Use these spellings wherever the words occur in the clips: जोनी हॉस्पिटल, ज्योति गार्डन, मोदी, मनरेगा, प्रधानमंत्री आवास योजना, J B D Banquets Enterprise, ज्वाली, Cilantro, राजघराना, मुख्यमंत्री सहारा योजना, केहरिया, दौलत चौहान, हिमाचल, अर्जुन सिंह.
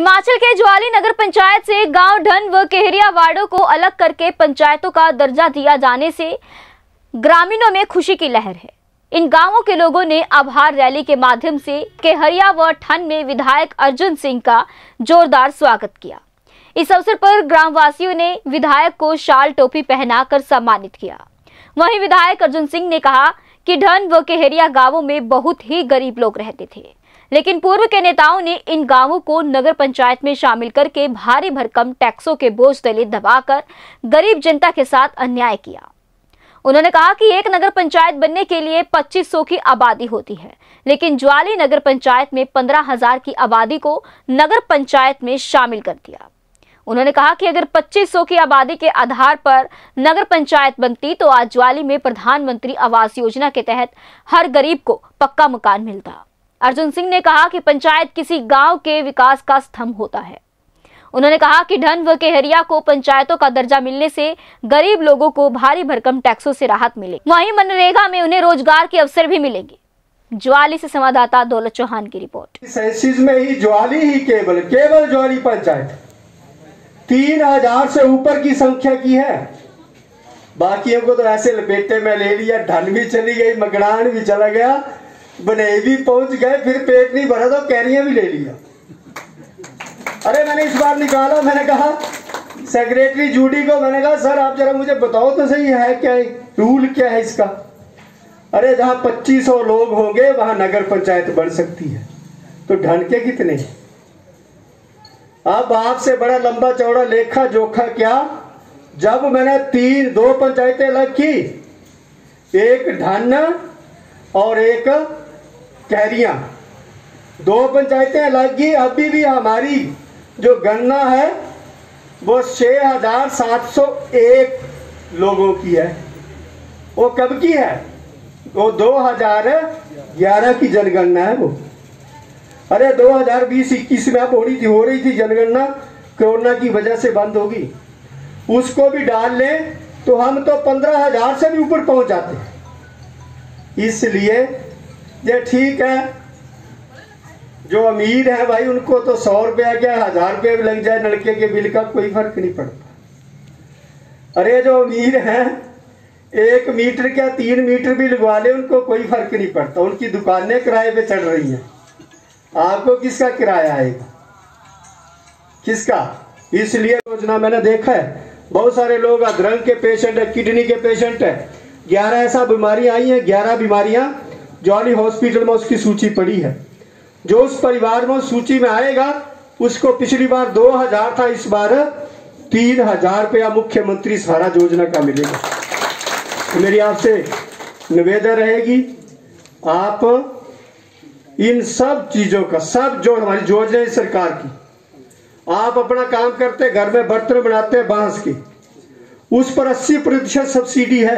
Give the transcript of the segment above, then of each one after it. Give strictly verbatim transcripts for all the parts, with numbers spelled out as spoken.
हिमाचल के ज्वाली नगर पंचायत से गांव ढन व केहरिया वार्डों को अलग करके पंचायतों का दर्जा दिया जाने से ग्रामीणों में खुशी की लहर है। इन गांवों के लोगों ने आभार रैली के माध्यम से केहरिया व ठन में विधायक अर्जुन सिंह का जोरदार स्वागत किया। इस अवसर पर ग्रामवासियों ने विधायक को शाल टोपी पहनाकर सम्मानित किया। वहीं विधायक अर्जुन सिंह ने कहा कि ढन व केहरिया गांवों में बहुत ही गरीब लोग रहते थे, लेकिन पूर्व के नेताओं ने इन गांवों को नगर पंचायत में शामिल करके भारी भरकम टैक्सों के बोझ तले दबाकर गरीब जनता के साथ अन्याय किया। उन्होंने कहा कि एक नगर पंचायत बनने के लिए पच्चीस सौ की आबादी होती है, लेकिन ज्वाली नगर पंचायत में पंद्रह हज़ार की आबादी को नगर पंचायत में शामिल कर दिया। उन्होंने कहा कि अगर पच्चीस सौ की आबादी के आधार पर नगर पंचायत बनती तो आज ज्वाली में प्रधानमंत्री आवास योजना के तहत हर गरीब को पक्का मकान मिलता। अर्जुन सिंह ने कहा कि पंचायत किसी गांव के विकास का स्तंभ होता है। उन्होंने कहा कि ढन व केहरिया को पंचायतों का दर्जा मिलने से गरीब लोगों को भारी भरकम टैक्सों से राहत मिलेगी, वहीं मनरेगा में उन्हें रोजगार के अवसर भी मिलेंगे। ज्वाली से संवाददाता दौलत चौहान की रिपोर्ट। सेसिस में ही ज्वाली ही केवल केवल ज्वाली पंचायत तीन हजार से ऊपर की संख्या की है। बाकियों को तो ऐसे लपेटे में ले लिया, ढन भी चली गई, मगड़ान भी चला गया, बने भी पहुंच गए, फिर पेट नहीं भरा तो कैरियां भी ले लिया। अरे मैंने इस बार निकाला, मैंने कहा सेक्रेटरी जूडी को, मैंने कहा सर आप जरा मुझे बताओ तो सही है क्या, रूल क्या है इसका। अरे जहां पच्चीस सौ लोग होंगे वहां नगर पंचायत बन सकती है, तो ढंड के कितने। अब आपसे बड़ा लंबा चौड़ा लेखा जोखा क्या, जब मैंने तीन दो पंचायतें अलग की, एक ढन और एक कैरिया, दो पंचायतें अलग की, अभी भी हमारी जो गणना है वो छः हजार सात सौ एक लोगों की है। वो कब की है, वो दो हजार ग्यारह की जनगणना है वो। अरे दो हजार बीस इक्कीस में आप होनी थी हो रही थी जनगणना, कोरोना की वजह से बंद होगी। उसको भी डाल लें तो हम तो पंद्रह हजार से भी ऊपर पहुंच जाते हैं। इसलिए ये ठीक है, जो अमीर है भाई उनको तो सौ रुपया क्या हजार रुपया भी लग जाए नलके के बिल का कोई फर्क नहीं पड़ता। अरे जो अमीर हैं एक मीटर क्या तीन मीटर भी लगवा ले उनको कोई फर्क नहीं पड़ता, उनकी दुकानें किराए पे चढ़ रही हैं। आपको किसका किराया आएगा किसका। इसलिए योजना मैंने देखा है बहुत सारे लोग अधरंग के पेशेंट है, किडनी के पेशेंट है, ग्यारह ऐसा बीमारियां आई हैं, ग्यारह बीमारियां जोनी हॉस्पिटल में उसकी सूची पड़ी है। जो उस परिवार में सूची में आएगा उसको पिछली बार दो हज़ार था, इस बार तीन हजार रुपया मुख्यमंत्री सहारा योजना का मिलेगा। मेरी आपसे निवेदन रहेगी, आप इन सब चीजों का सब जो हमारी योजना है सरकार की, आप अपना काम करते, घर में बर्तन बनाते हैं बांस के, उस पर अस्सी प्रतिशत सब्सिडी है,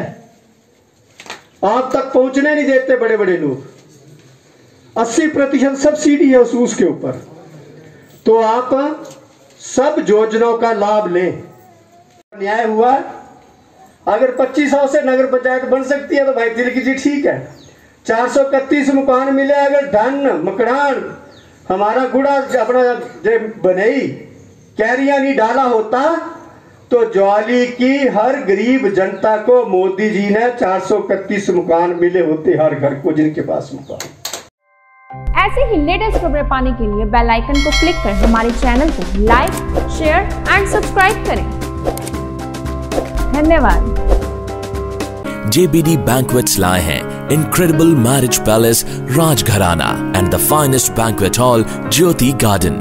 आप तक पहुंचने नहीं देते बड़े बड़े लोग। अस्सी प्रतिशत सब्सिडी है उस उसके ऊपर, तो आप सब योजनाओं का लाभ लें। न्याय हुआ, अगर पच्चीस सौ से नगर पंचायत बन सकती है तो भाई दिल की जी ठीक है। चार सौ इकतीस मकान मिले, अगर धन मकड़ान हमारा गुड़ा अपना जब बनेई कैरिया नहीं डाला होता तो ज्वाली की हर गरीब जनता को मोदी जी ने चार सौ इकतीस मकान मिले होते, हर घर को जिनके पास मकान। ऐसे ही लेटेस्ट खबरें पाने के लिए बेल आइकन को क्लिक कर हमारे चैनल को लाइक शेयर एंड सब्सक्राइब करें। धन्यवाद। जेबीडी बैंकवेट्स लाए हैं incredible marriage palace राजघराना and the finest banquet hall ज्योति गार्डन।